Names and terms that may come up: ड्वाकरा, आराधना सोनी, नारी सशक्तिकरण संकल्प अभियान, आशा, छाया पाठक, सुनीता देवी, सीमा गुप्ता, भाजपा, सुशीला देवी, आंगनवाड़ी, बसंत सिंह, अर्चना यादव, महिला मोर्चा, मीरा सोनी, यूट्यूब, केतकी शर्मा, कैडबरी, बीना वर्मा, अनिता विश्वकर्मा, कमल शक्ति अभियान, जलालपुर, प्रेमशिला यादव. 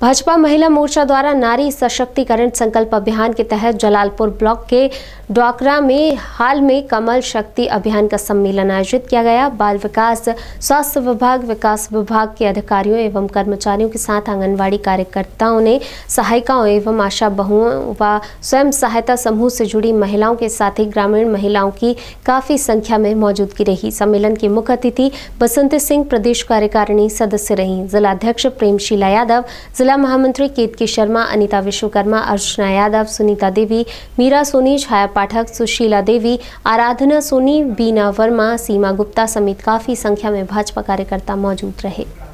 भाजपा महिला मोर्चा द्वारा नारी सशक्तिकरण संकल्प अभियान के तहत जलालपुर ब्लॉक के ड्वाकरा में हाल में कमल शक्ति अभियान का सम्मेलन आयोजित किया गया। बाल विकास, स्वास्थ्य विभाग, विकास विभाग के अधिकारियों एवं कर्मचारियों के साथ आंगनवाड़ी कार्यकर्ताओं ने सहायिकाओं एवं आशा बहुओं व स्वयं सहायता समूह से जुड़ी महिलाओं के साथ ही ग्रामीण महिलाओं की काफी संख्या में मौजूदगी रही। सम्मेलन के मुख्य अतिथि बसंत सिंह प्रदेश कार्यकारिणी सदस्य रहीं। जिलाध्यक्ष प्रेमशिला यादव, जिला महामंत्री केतकी शर्मा, अनिता विश्वकर्मा, अर्चना यादव, सुनीता देवी, मीरा सोनी, छाया पाठक, सुशीला देवी, आराधना सोनी, बीना वर्मा, सीमा गुप्ता समेत काफी संख्या में भाजपा कार्यकर्ता मौजूद रहे।